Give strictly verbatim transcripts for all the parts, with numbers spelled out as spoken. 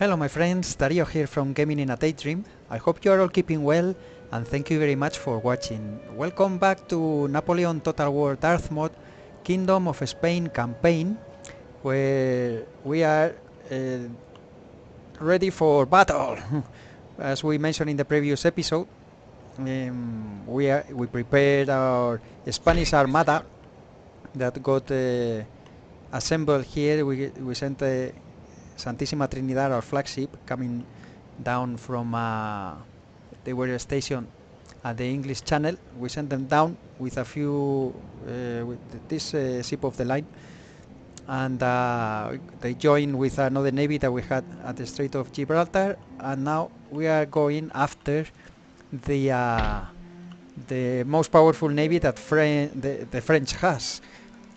Hello my friends, Dario here from Gaming in a Daydream. I hope you are all keeping well and thank you very much for watching. Welcome back to Napoleon Total War Darth Mod Kingdom of Spain campaign, where we are uh, ready for battle. As we mentioned in the previous episode, um, we, are, we prepared our Spanish Armada that got uh, assembled here. We, we sent a uh, Santissima Trinidad, our flagship, coming down from, uh, they were stationed at the English Channel. We sent them down with a few, uh, with this uh, ship of the line, and uh, they joined with another navy that we had at the Strait of Gibraltar, and now we are going after the uh, the most powerful navy that Fran the, the French has.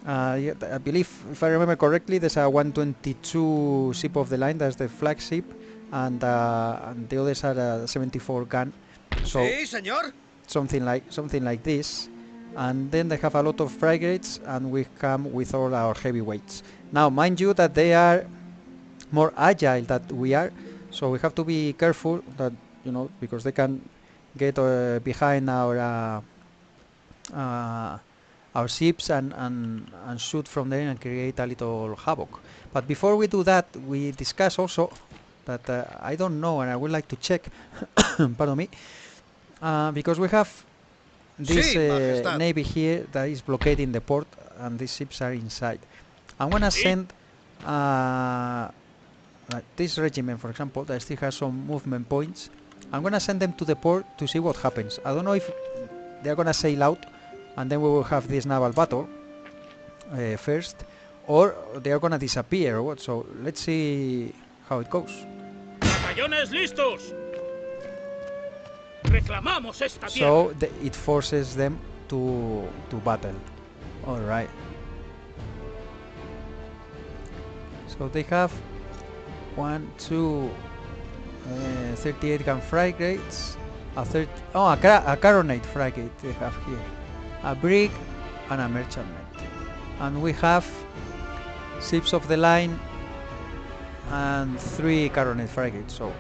Uh, I believe, if I remember correctly, there's a one twenty-two ship of the line, that's the flagship, and, uh, and the others are a seventy-four gun. So sí, señor. something like something like this. And then they have a lot of frigates, and we come with all our heavyweights. Now, mind you, that they are more agile than we are, so we have to be careful that, you know, because they can get uh, behind our. Uh, uh, our ships and, and, and shoot from there and create a little havoc. But before we do that, we discuss also that uh, I don't know, and I would like to check, pardon me, uh, because we have this sí, uh, navy here that is blockading the port and these ships are inside. I'm going to send uh, this regiment, for example, that still has some movement points. I'm going to send them to the port to see what happens. I don't know if they're going to sail out, and then we will have this naval battle uh, first, or they are gonna disappear or what. So let's see how it goes. Batallones listos. Reclamamos esta tierra. So the, it forces them to to battle. All right. So they have one, two, uh, thirty-eight gun frigates, a third, oh, a, a carronade frigate they have here, a brig and a merchantman, and we have ships of the line and three carronade frigates. So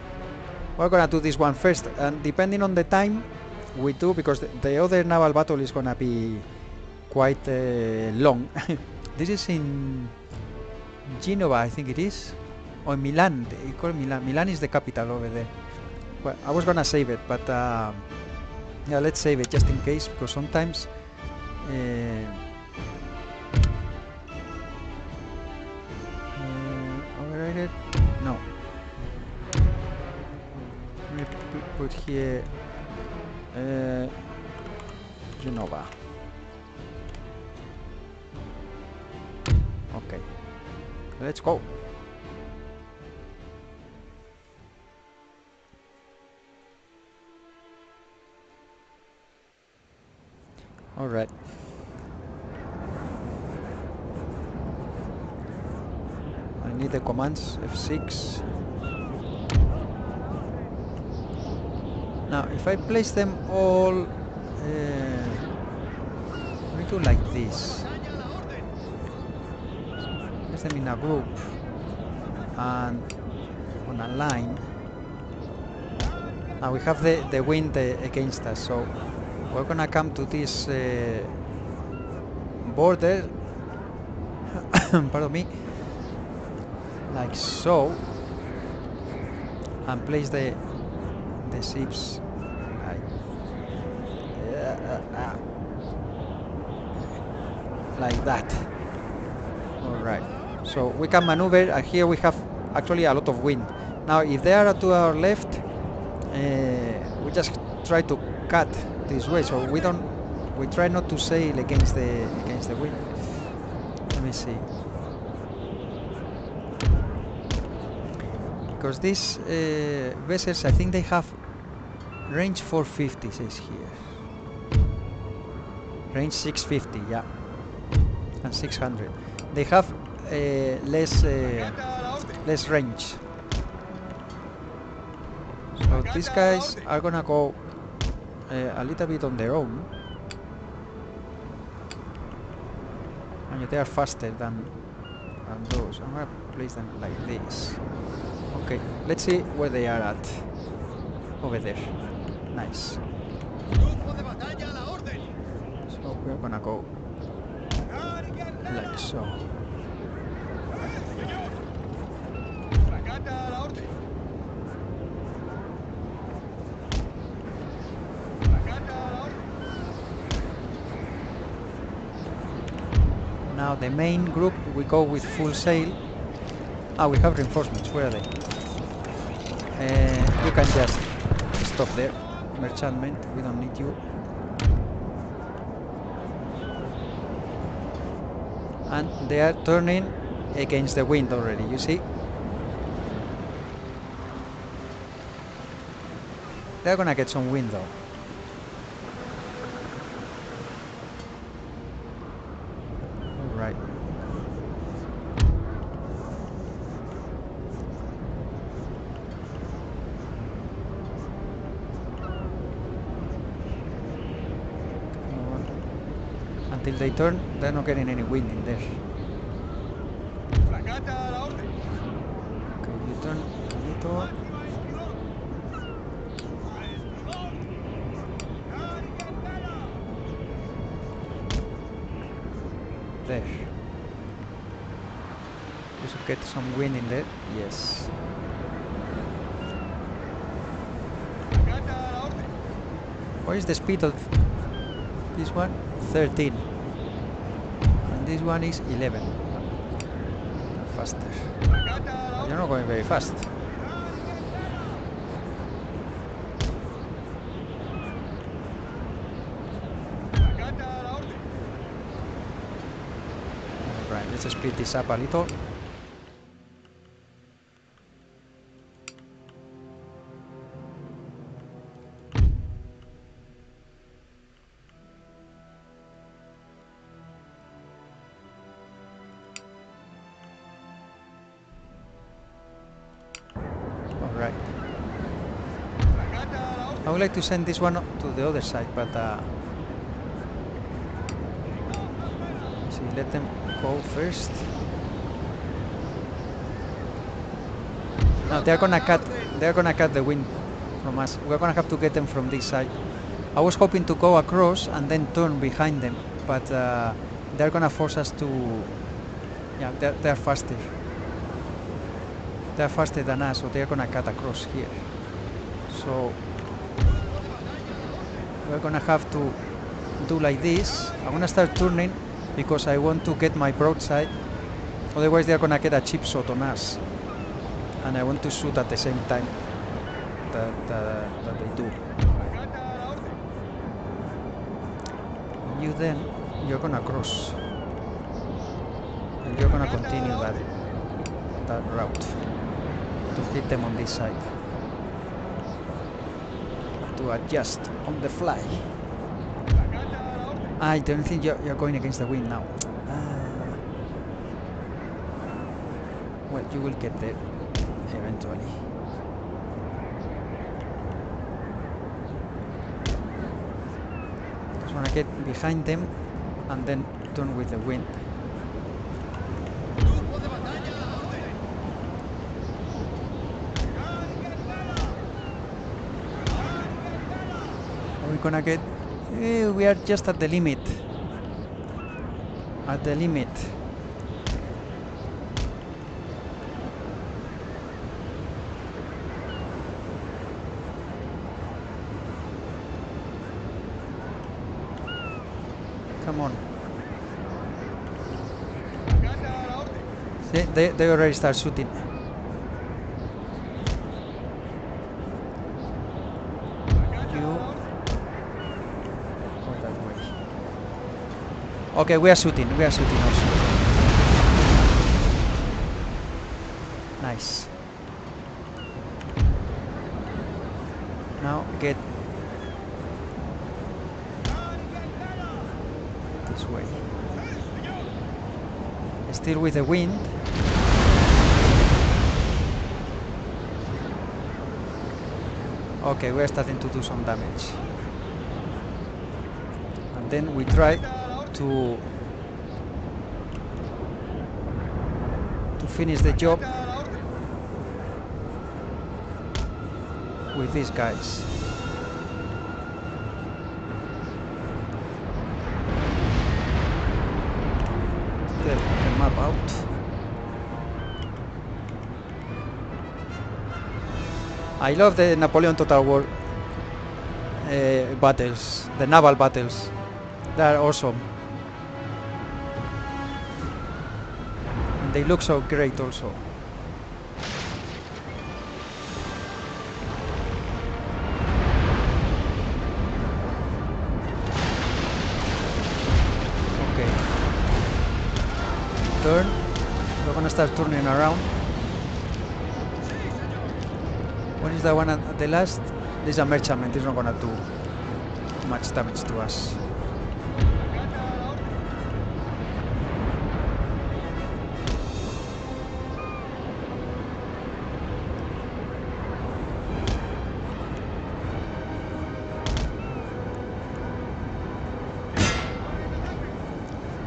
we're gonna do this one first, and depending on the time we do, because the, the other naval battle is gonna be quite uh, long. This is in Genova, I think it is, or Milan. They call Milan. Milan is the capital over there. Well, I was gonna save it, but uh, yeah, let's save it just in case, because sometimes. Uh, uh, overrated? No. Let me put here uh, Genova. Okay. Let's go. All right. I need the commands. F six. Now, if I place them all, uh, we do like this. Place them in a group and on a line. Now we have the the wind uh, against us, so. We're gonna come to this uh, border, pardon me, like so, and place the the ships. Like, uh, like that. All right. So we can maneuver, and here we have actually a lot of wind. Now, if they are to our left, uh, we just try to cut this way, so we don't we try not to sail against the against the wind. Let me see, because these uh, vessels, I think they have range four fifty, says here, range six fifty, yeah, and six hundred. They have uh, less uh, less range, so these guys are gonna go Uh, a little bit on their own, and they are faster than and those. I'm gonna place them like this. Okay, let's see where they are at. Over there. Nice. So we're gonna go like so. Now the main group, we go with full sail. Ah, we have reinforcements. Where are they? Uh, you can just stop there, merchantman. We don't need you. And they are turning against the wind already, you see? They're gonna get some wind though. Alright. Until they turn, they're not getting any wind in there. Okay, you turn a little. There. You should get some wind in there. Yes. What is the speed of this one? thirteen. And this one is eleven. Faster. You're not going very fast. Alright, let's speed this up a little. I would like to send this one to the other side, but uh, see, let them go first. Now they're gonna cut. They're gonna cut the wind from us. We're gonna have to get them from this side. I was hoping to go across and then turn behind them, but uh, they're gonna force us to. Yeah, they're, they're faster. They're faster than us, so they're gonna cut across here. So. We're gonna have to do like this. I'm gonna start turning because I want to get my broadside. Otherwise, they're gonna get a chip shot on us, and I want to shoot at the same time that uh, that they do. You then you're gonna cross, and you're gonna continue that that route to hit them on this side. To adjust on the fly. I don't think you're, you're going against the wind now. Ah. Well, you will get there eventually. Just want to get behind them and then turn with the wind. Gonna get eh, we are just at the limit at the limit come on. See, they, they already start shooting. Okay, we are shooting, we are shooting also. Nice. Now get this way. Still with the wind. Okay, we are starting to do some damage. And then we try to to finish the job with these guys. Get the map out. I love the Napoleon Total War uh, battles, the naval battles. They are awesome. And they look so great also. Okay. Turn. We're gonna start turning around. What is that one at the last? This is a merchantman, it's not gonna do much damage to us.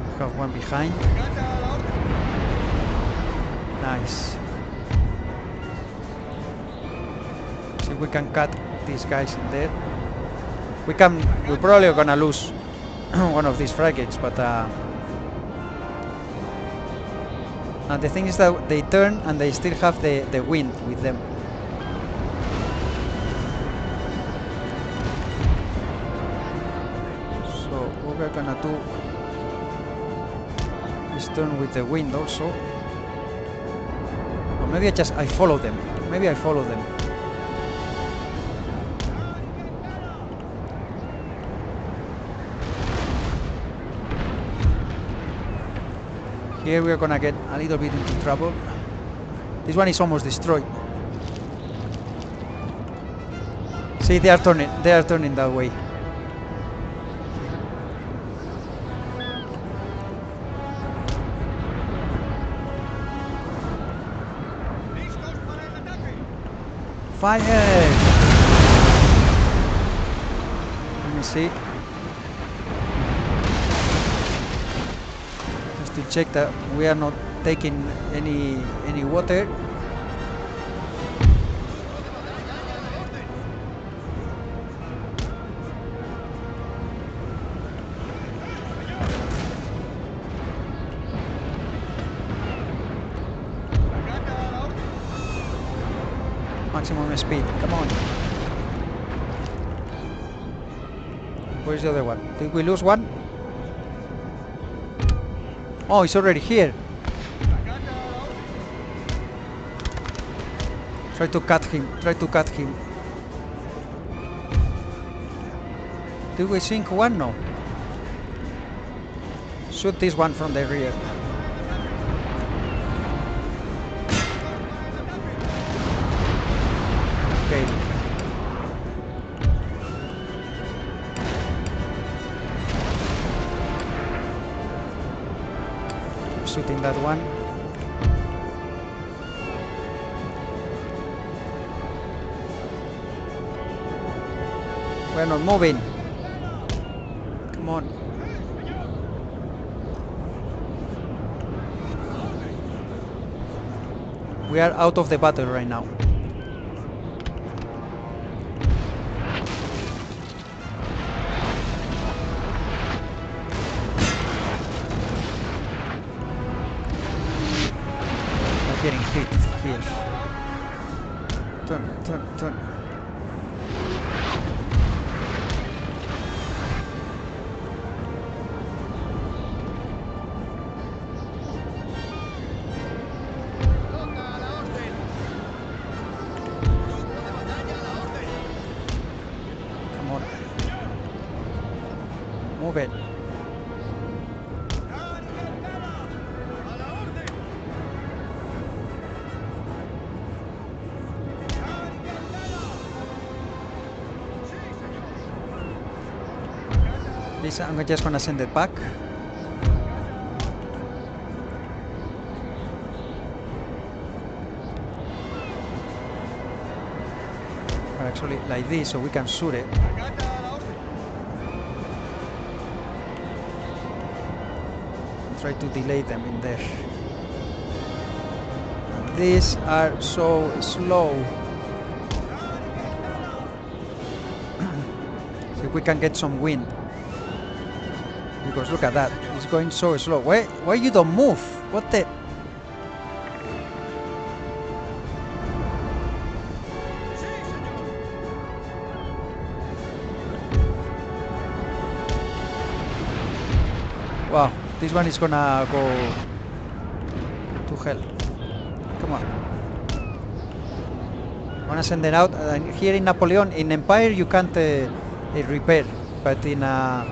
We have one behind. Nice. We can cut these guys in there. We can. We probably are gonna lose one of these frigates, but uh, and the thing is that they turn and they still have the the wind with them. So what we're gonna do is turn with the wind also. Or maybe I just I follow them. Maybe I follow them. Here we are gonna get a little bit into trouble. This one is almost destroyed. See, they are turning. They are turning that way. Fire! Let me see. To check that we are not taking any any water. Maximum speed, come on. Where's the other one? Did we lose one? Oh, it's already here. Try to cut him. Try to cut him. Do we sink one? No. Shoot this one from the rear. Okay. Shooting that one. We're not moving. Come on. We are out of the battle right now. I'm just gonna send it back. Or actually, like this, so we can shoot it. And try to delay them in there. these are so slow. If we can get some wind, because look at that, it's going so slow. Why, why you don't move? What the? Wow, this one is gonna go to hell. Come on. I'm gonna send it out. Uh, here in Napoleon, in Empire you can't uh, uh, repair, but in, uh,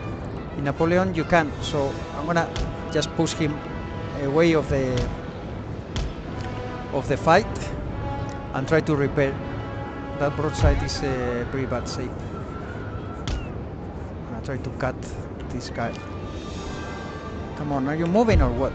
in Napoleon you can. So I'm gonna just push him away of the of the fight and try to repair. That broadside is uh, pretty bad shape. I'm gonna try to cut this guy. Come on, are you moving or what?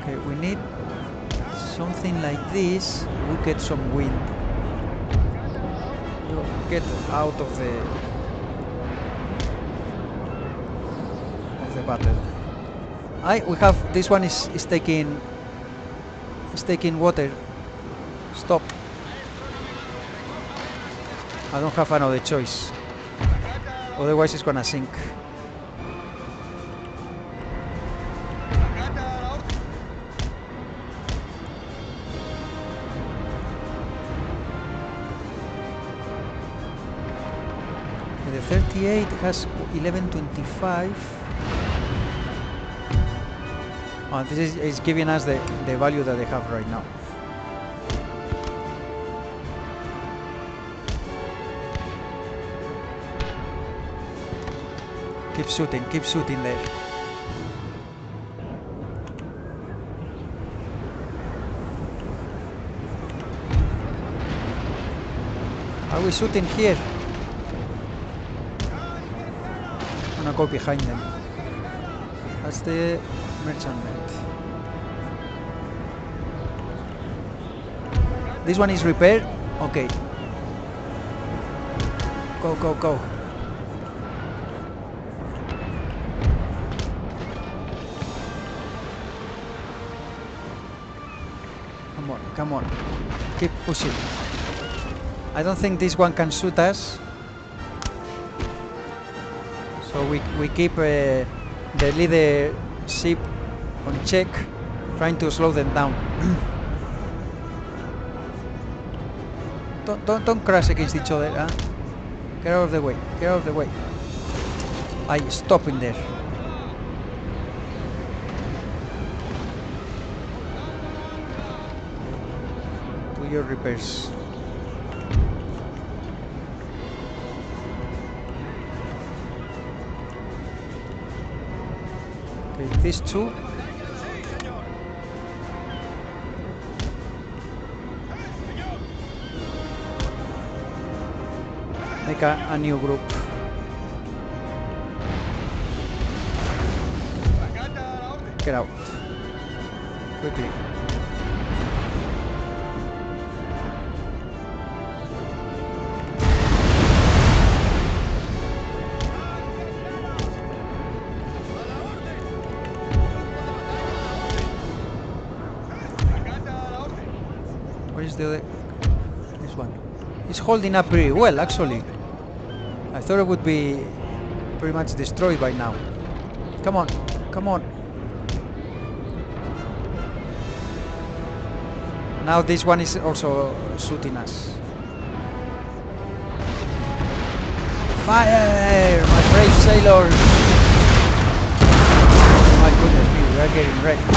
Okay, we need something like this. We get some wind. We'll get out of the battle. I we have this one is, is taking is taking water. Stop. I don't have another choice. Otherwise it's gonna sink. The thirty-eight has eleven twenty-five. Oh, this is, is giving us the, the value that they have right now. Keep shooting, keep shooting there. Are we shooting here? I'm gonna go behind them. That's the merchantman. This one is repaired. Okay. Go, go, go. Come on, come on. Keep pushing. I don't think this one can shoot us. So we, we keep uh, the leader ship on check, trying to slow them down. Don't, don't, don't crash against each other, huh? Get out of the way, get out of the way. I stop in there. Do your repairs. Okay, these two. Make a, a new group. Get out. Quickly. Where is the other? This one. It's holding up pretty well, actually. I thought it would be pretty much destroyed by now. Come on, come on. Now this one is also shooting us. Fire, my brave sailor! Oh my goodness me, we are getting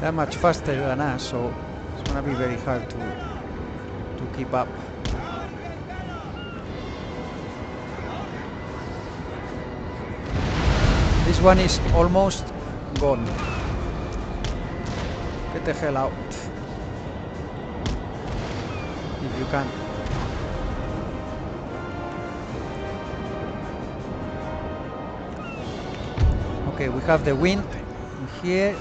that much faster than us, so it's gonna be very hard to to keep up. This one is almost gone. Get the hell out if you can. Okay, we have the wind in here.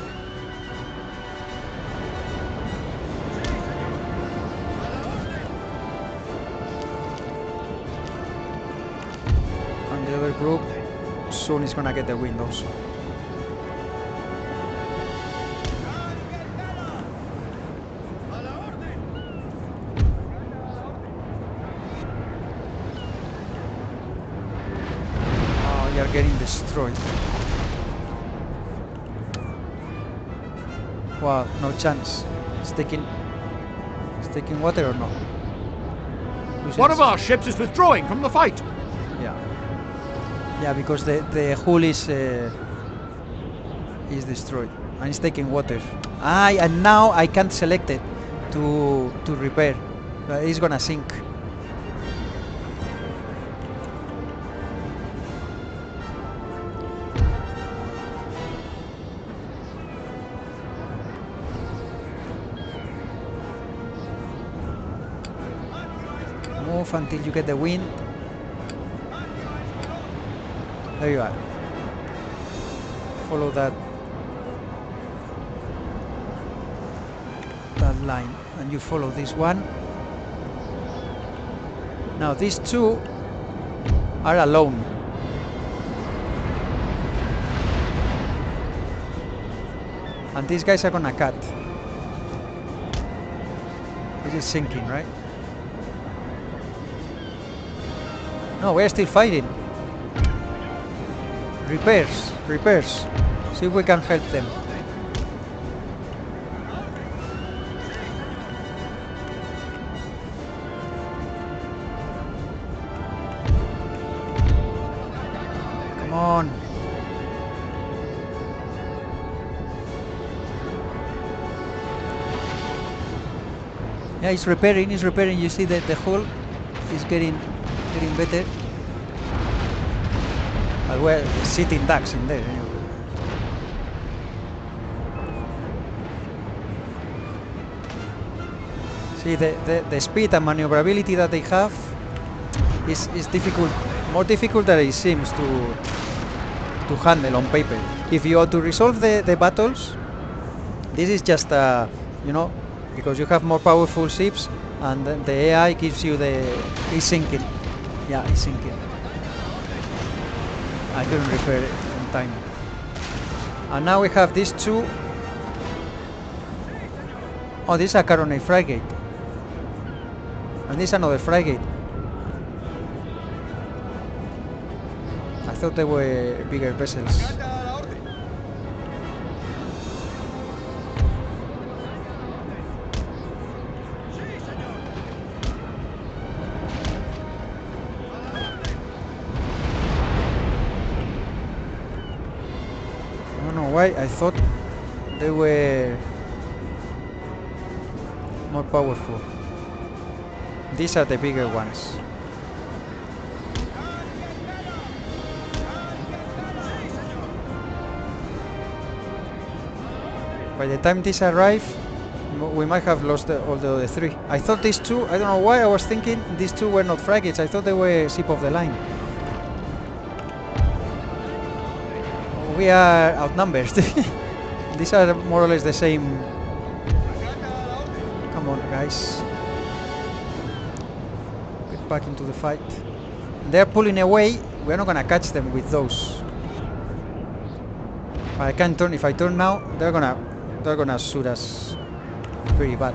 And the other group soon is gonna get the windows. Oh, you are getting destroyed. Wow, no chance. It's taking, it's taking water or no? One of our ships is withdrawing from the fight. Yeah, yeah, because the the hull is uh, is destroyed and it's taking water. I and now I can't select it to to repair. But it's gonna sink. Until you get the wind. There you are. Follow that that line, and you follow this one. Now these two are alone. And these guys are gonna cut. This is sinking, right? No, we're still fighting. Repairs, repairs. See if we can help them. Come on. Yeah, it's repairing, it's repairing. You see that the hull is getting getting better. But we're sitting ducks in there anyway. See, the, the, the speed and maneuverability that they have is, is difficult, more difficult than it seems to to handle on paper. If you are to resolve the, the battles, this is just uh, you know, because you have more powerful ships and the A I gives you the... it's sinking. Yeah, it's sinking. I couldn't repair it in time. And now we have these two. Oh, this is a carronade frigate. And this is another frigate. I thought they were bigger vessels. I thought they were more powerful. These are the bigger ones. By the time these arrive, we might have lost all the other three. I thought these two, I don't know why I was thinking these two were not frigates. I thought they were ship of the line. We are outnumbered. These are more or less the same. Come on, guys. Get back into the fight. They're pulling away. We're not gonna catch them with those. I can't turn. If I turn now, they're gonna they're gonna shoot us pretty bad.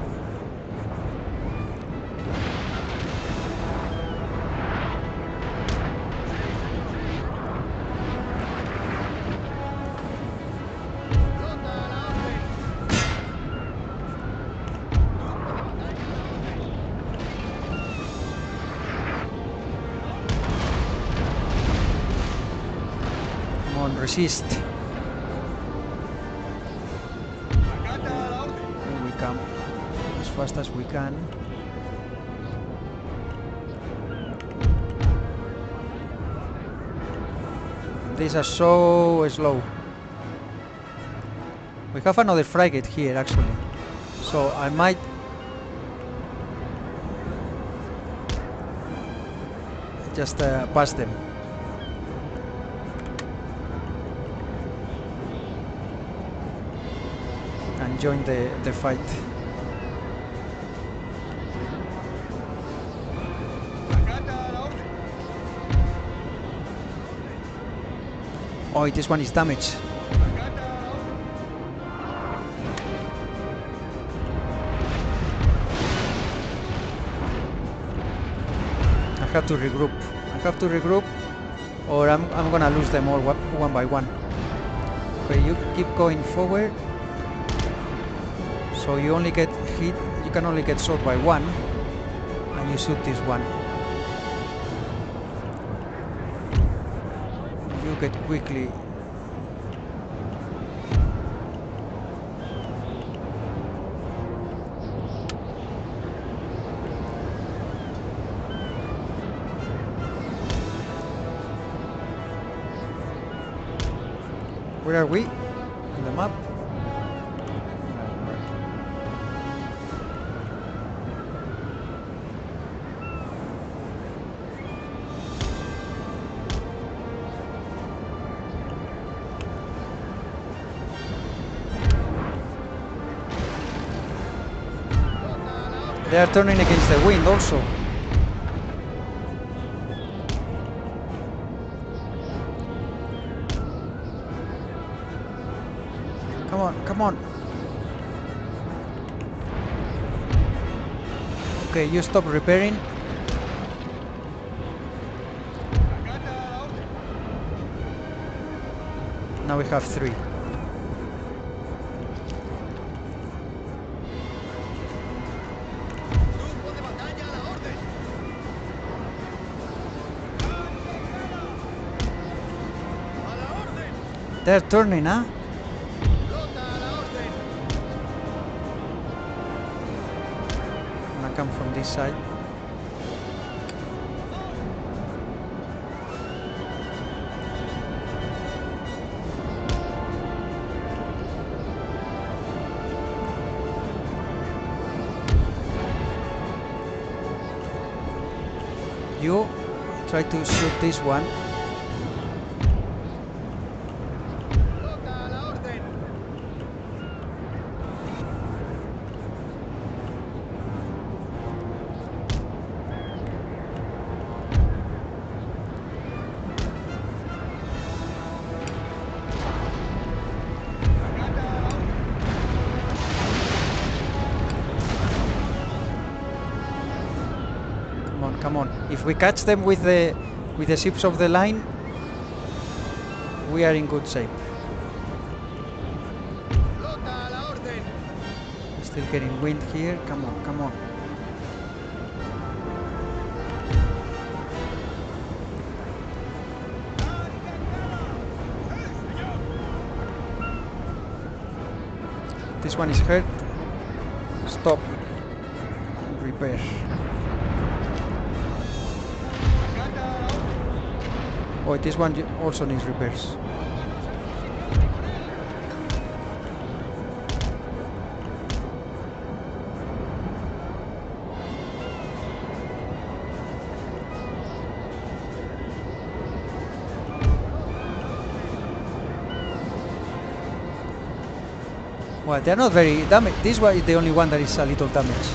Resist. camp as fast as we can. These are so slow. We have another frigate here actually, so I might just uh, pass them. And join the, the fight. Oh, this one is damaged. I have to regroup. I have to regroup, or I'm, I'm gonna lose them all one by one. Okay, you keep going forward. So you only get hit, you can only get shot by one, and you shoot this one. You get quickly. Where are we on the map? They are turning against the wind also. Come on, come on. Okay, you stop repairing. Now we have three. They're turning, huh? I'm gonna come from this side. You try to shoot this one. If we catch them with the with the ships of the line, we are in good shape. Still getting wind here. Come on, come on. This one is hurt. Stop. Repair. Oh, this one also needs repairs. Well, they're not very damaged. This one is the only one that is a little damaged.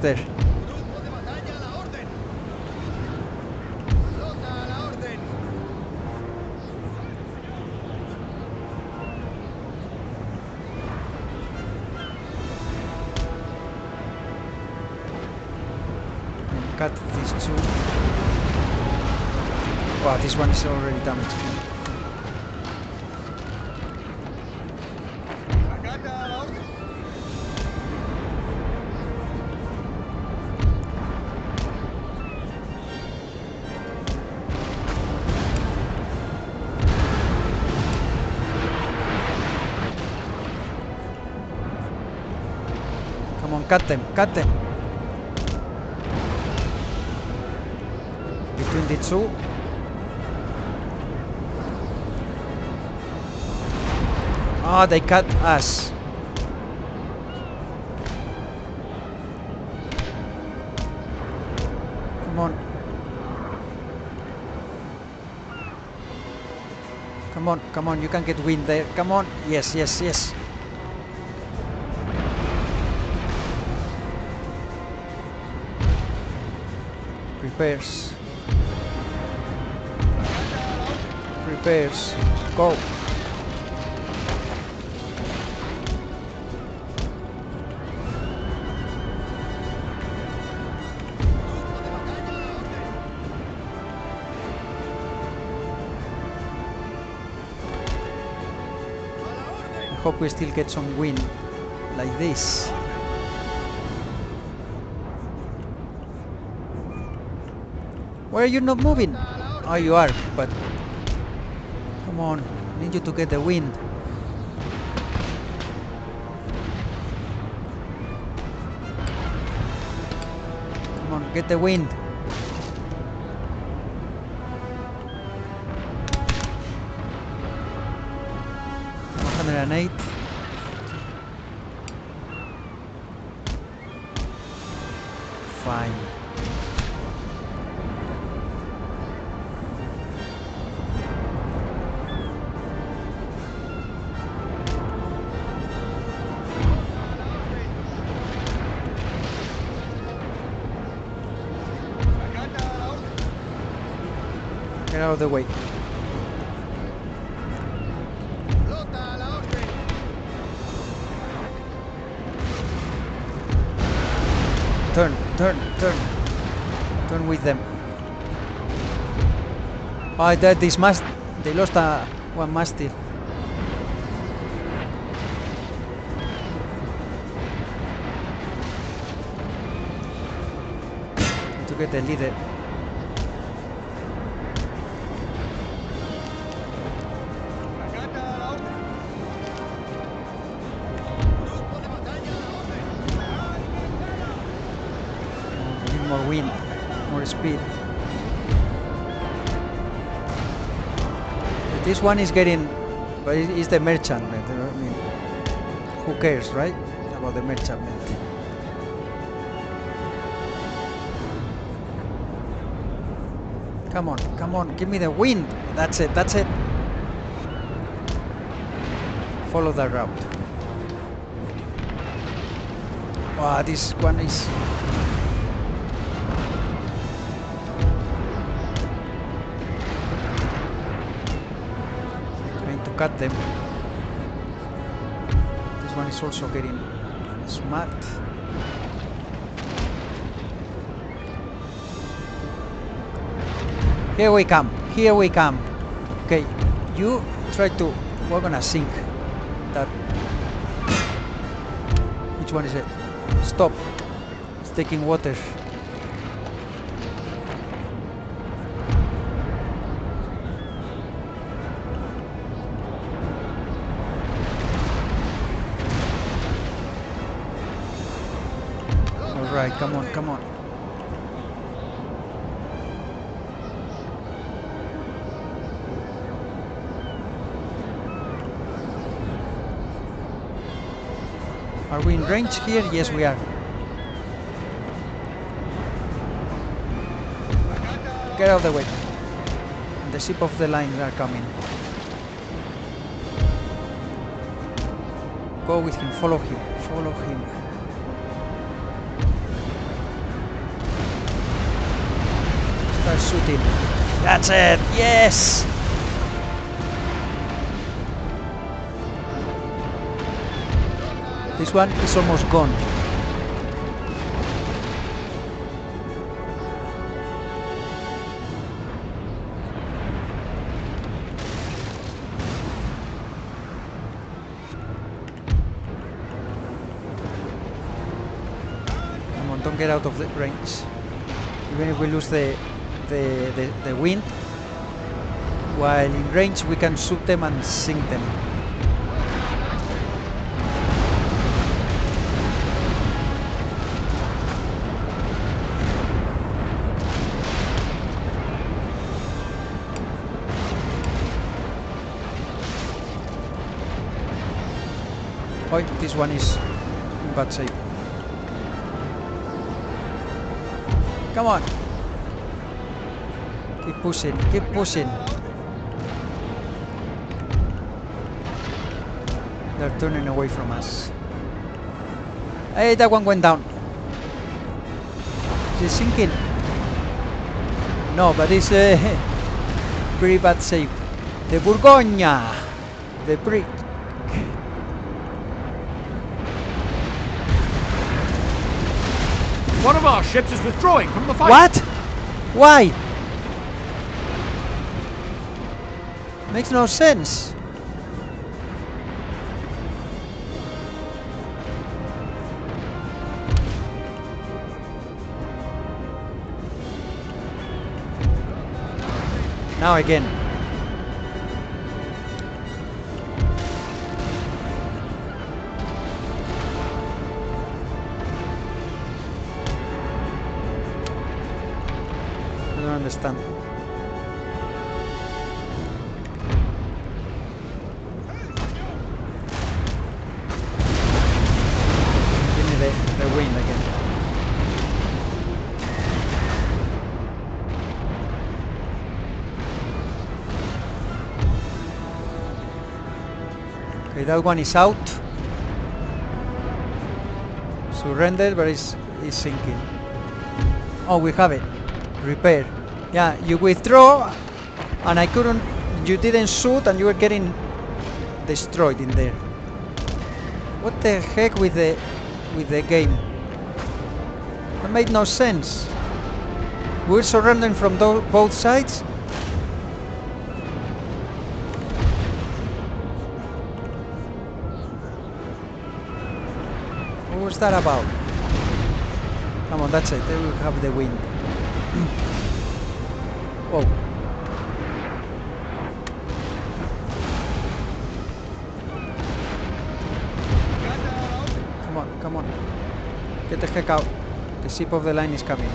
There. cut these two. Wow, this one is already damaged. Cut them, cut them. Between the two. Ah, oh, they cut us. Come on. Come on, come on, you can get wind there. Come on. Yes, yes, yes. Repairs. Repairs. Go. I hope we still get some wind like this. Why are you not moving? Oh, you are, but... Come on, I need you to get the wind. Come on, get the wind. one oh eight. Fine. Out of the way. Turn, turn, turn. Turn with them. Oh, that this mast. They lost a one mastiff. To get the leader. Speed. This one is getting, but it's the merchant. I mean, who cares, right? About the merchant. Come on, come on, give me the wind. That's it, that's it. Follow the route. Wow, this one is. Cut them. This one is also getting smart. Here we come. Here we come. Okay, you try to. We're gonna sink that. Which one is it? Stop. It's taking water. Right, come on, come on. Are we in range here? Yes, we are. Get out of the way. The ship of the line are coming. Go with him, follow him, follow him. Shooting. That's it. Yes. This one is almost gone. don't get out of the range. Even if we lose the the, the, the wind, while in range we can shoot them and sink them. Oh, this one is in bad shape. Come on! Keep pushing, keep pushing! They're turning away from us. Hey, that one went down! Is it sinking? No, but it's uh, pretty bad shape. The Bourgogne! The brick! One of our ships is withdrawing from the fight. What? Why? Makes no sense. Now again. Understand. Give me the, the wind again. Okay, that one is out. Surrendered, but it's, it's sinking. Oh, we have it. Repair. Yeah, you withdraw, and I couldn't. You didn't shoot, and you were getting destroyed in there. What the heck with the with the game? That made no sense. We're surrendering from both sides. What was that about? Come on, that's it. They will have the wind. Oh. Come on, come on. Get the heck out. The ship of the line is coming.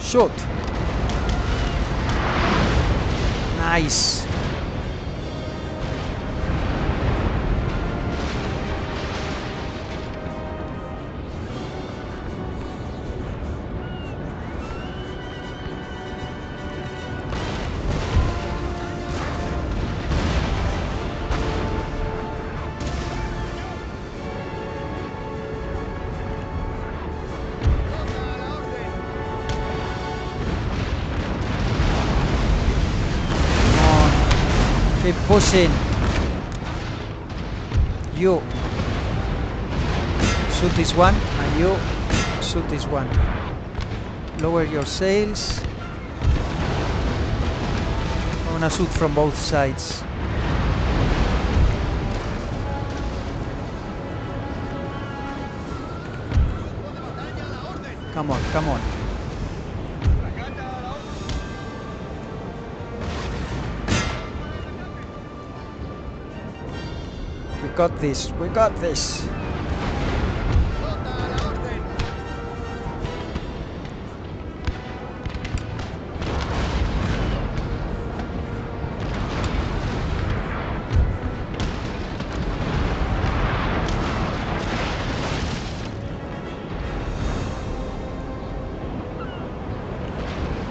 Shoot. Nice. Pushing. You shoot this one, and you shoot this one. Lower your sails. I'm gonna shoot from both sides. Come on, come on. We got this, we got this.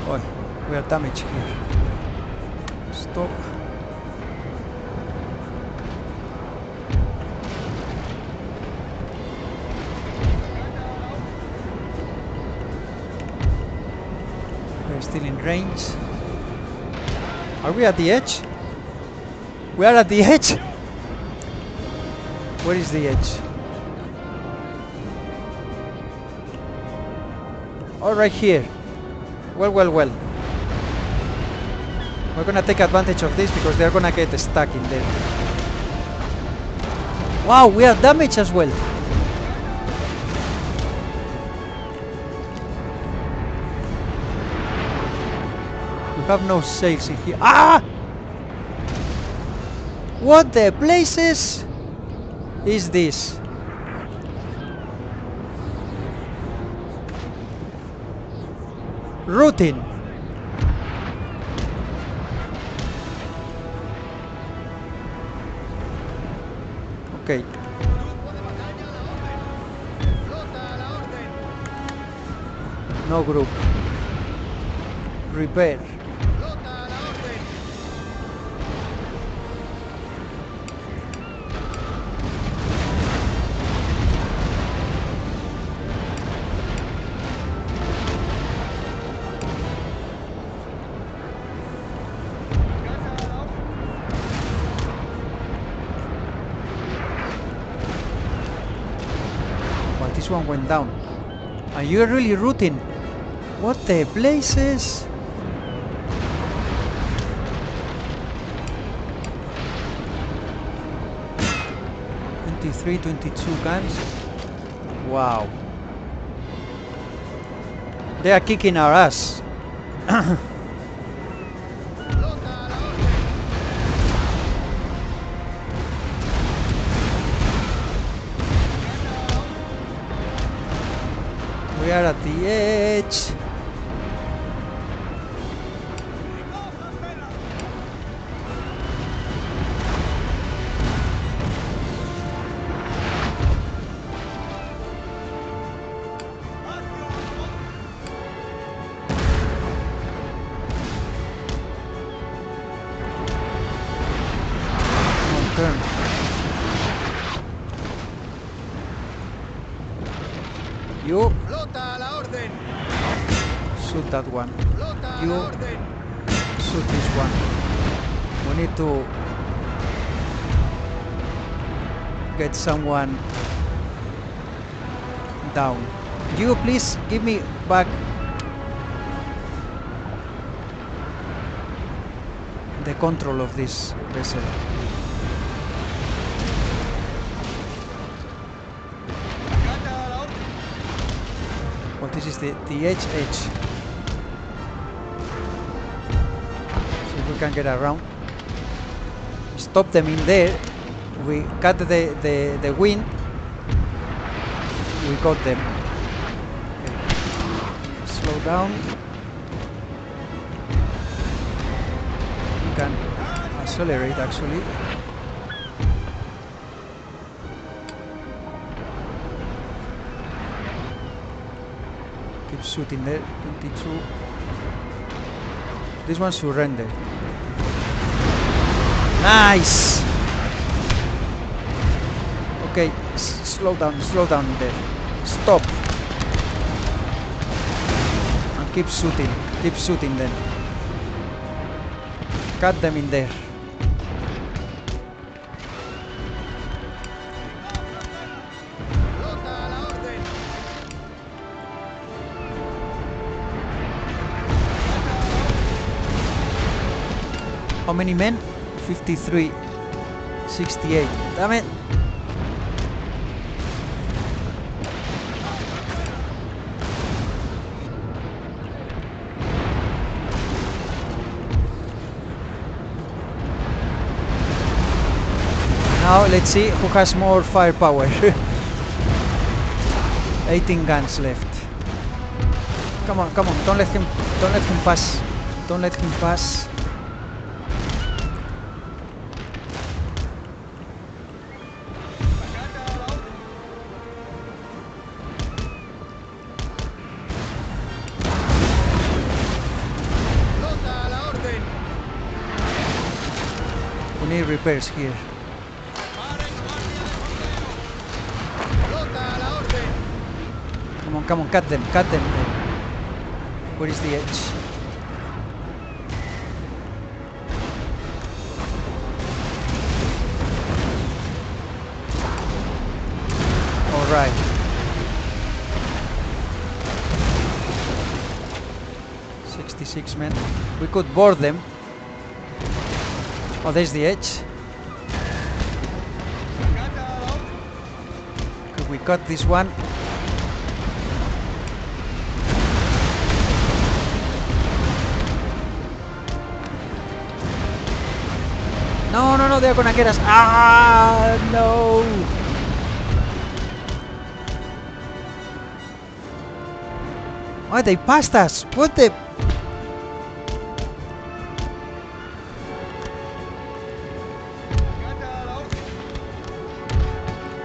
Boy, we are damaged here. Stop. Still in range. Are we at the edge? We are at the edge. Where is the edge? All right, here. Well, well, well. We're gonna take advantage of this because they're gonna get stuck in there. Wow, we are damaged as well. We have no saves in here. Ah! What the places is this? Routine. Okay. No group. Repair. One went down. Are you really rooting? What the places? twenty-three, twenty-two guns. Wow. They are kicking our ass. We are at the edge. Long term. You shoot that one. You shoot this one. We need to get someone down. You please give me back the control of this vessel. This is the, the edge edge. See if we can get around. Stop them in there. We cut the, the, the wind. We got them. Okay. Slow down. We can accelerate actually. Shooting there, twenty-two. This one surrendered. Nice! Okay, S slow down, slow down there. Stop! And keep shooting, keep shooting them. Cut them in there. How many men? fifty-three. sixty-eight. Damn it! Now let's see who has more firepower. eighteen guns left. Come on, come on, don't let him, don't let him pass. Don't let him pass. Repairs here. Come on, come on, cut them, cut them. Where is the edge? All right. sixty-six men. We could board them. Oh, there's the edge. we got this one. No, no, no, they're gonna get us. Ah, no. Oh, they passed us. What the?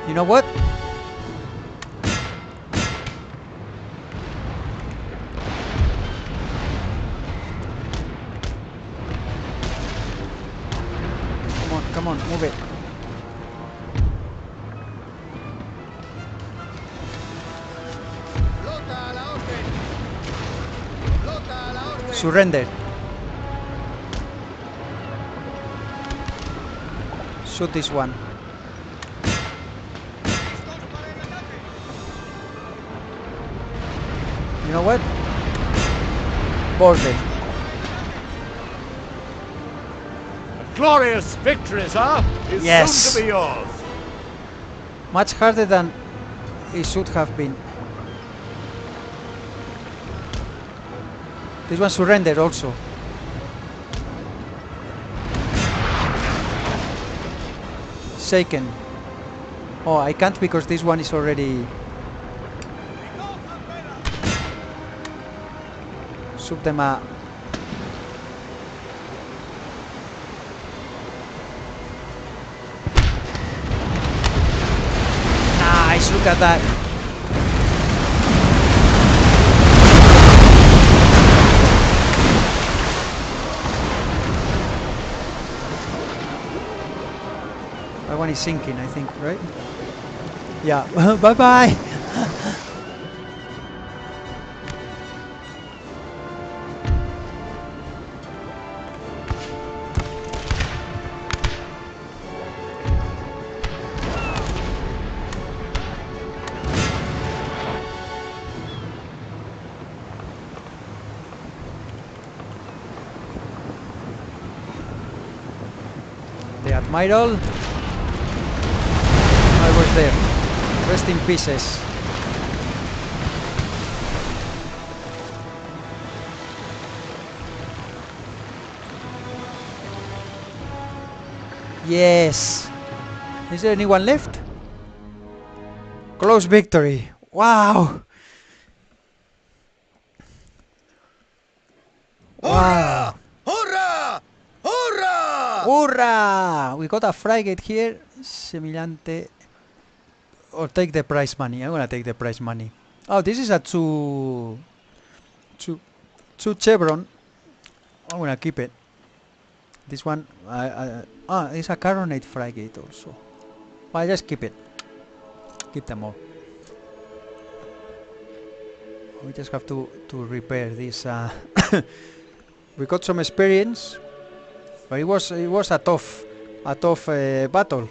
You know what? Move it. Surrender. Shoot this one. You know what? Border. Glorious victory, sir, is yes. soon to be yours. Much harder than it should have been. This one surrendered also. Shaken. Oh, I can't because this one is already... Shoot them up. Look at that. That one is sinking, I think, right? Yeah. Bye bye. Admiral, I was there. Rest in pieces. Yes. Is there anyone left? Close victory. Wow. Wow. Hurrah! We got a frigate here. Semilante. Or take the prize money. I'm gonna take the prize money. Oh, this is a two... Two... Two chevron. I'm gonna keep it. This one... I, I, ah, it's a Caronade frigate also. I'll just keep it. Keep them all. We just have to, to repair this. Uh we got some experience. But it was it was a tough a tough uh, battle.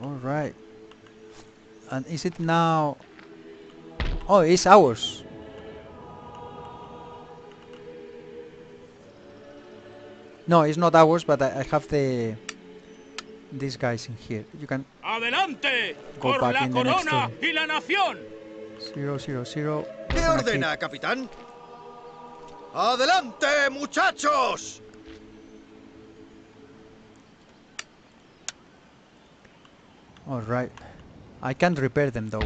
All right. And is it now? Oh, it's ours. No, it's not ours. But I, I have the these guys in here. You can Adelante, go back in the next turn. Zero zero zero. ¿Qué ordena, capitán? Adelante, muchachos. All right, I can't repair them though,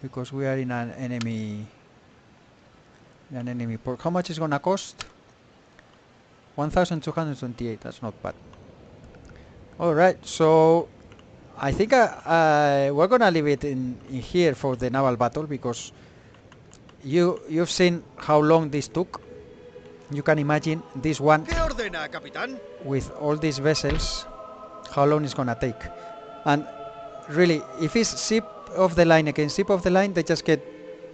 because we are in an enemy, in an enemy port. How much is gonna cost? One thousand two hundred twenty-eight. That's not bad. All right, so I think I, I, we're gonna leave it in, in here for the naval battle because. You you've seen how long this took. You can imagine this one with all these vessels how long it's gonna take. And really, if it's ship of the line against ship of the line, they just get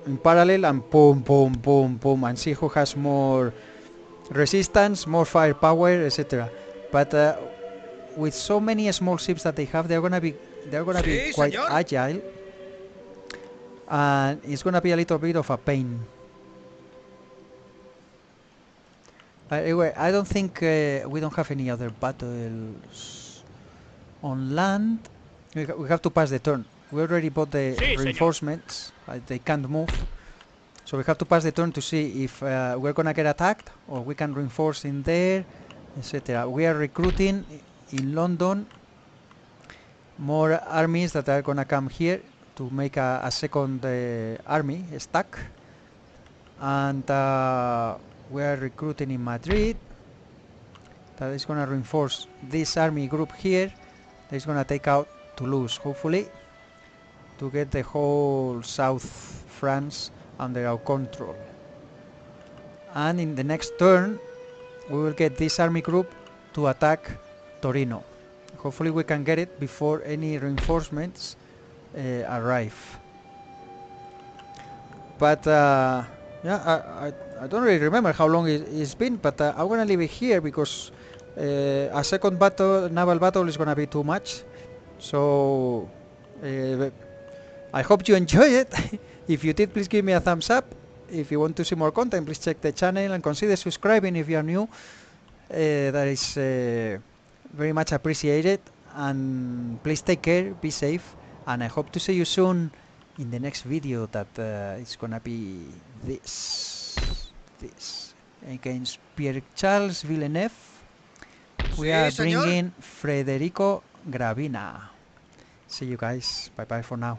in parallel and boom boom boom boom and see who has more resistance, more firepower, etc. But uh, with so many small ships that they have, they're gonna be they're gonna sí, be quite señor. agile. And it's gonna be a little bit of a pain. But anyway, I don't think uh, we don't have any other battles on land. We, ha we have to pass the turn. We already bought the sí, reinforcements. Uh, they can't move. So we have to pass the turn to see if uh, we're gonna get attacked or we can reinforce in there, et cetera. We are recruiting in London more armies that are gonna come here to make a, a second uh, army stack. And uh, we are recruiting in Madrid. That is gonna reinforce this army group here. That is gonna take out Toulouse, hopefully, to get the whole South France under our control. And in the next turn we will get this army group to attack Torino. Hopefully we can get it before any reinforcements uh, arrive. But uh, yeah, I, I, I don't really remember how long it, it's been, but uh, I'm gonna leave it here because uh, a second battle, naval battle, is gonna be too much. So uh, I hope you enjoy it. If you did, please give me a thumbs up. If you want to see more content, please check the channel and consider subscribing if you are new. Uh, that is uh, very much appreciated. And please take care, be safe, and I hope to see you soon in the next video that uh, is gonna be this. This. Against Pierre-Charles Villeneuve, we are bringing Federico Gravina. See you guys. Bye bye for now.